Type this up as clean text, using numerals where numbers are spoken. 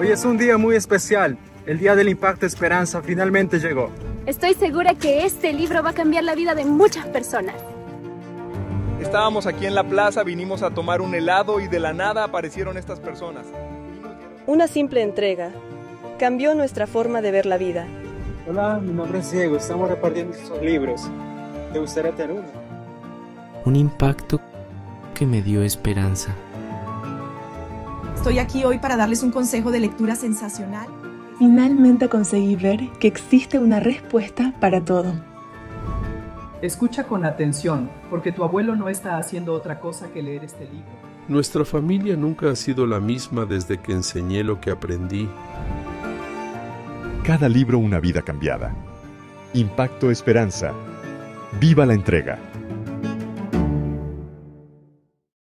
Hoy es un día muy especial, el día del Impacto Esperanza finalmente llegó. Estoy segura que este libro va a cambiar la vida de muchas personas. Estábamos aquí en la plaza, vinimos a tomar un helado y de la nada aparecieron estas personas. Una simple entrega cambió nuestra forma de ver la vida. Hola, mi nombre es Diego, estamos repartiendo estos libros. ¿Te gustaría tener uno? Un impacto que me dio esperanza. Estoy aquí hoy para darles un consejo de lectura sensacional. Finalmente conseguí ver que existe una respuesta para todo. Escucha con atención, porque tu abuelo no está haciendo otra cosa que leer este libro. Nuestra familia nunca ha sido la misma desde que enseñé lo que aprendí. Cada libro una vida cambiada. Impacto Esperanza. ¡Viva la entrega!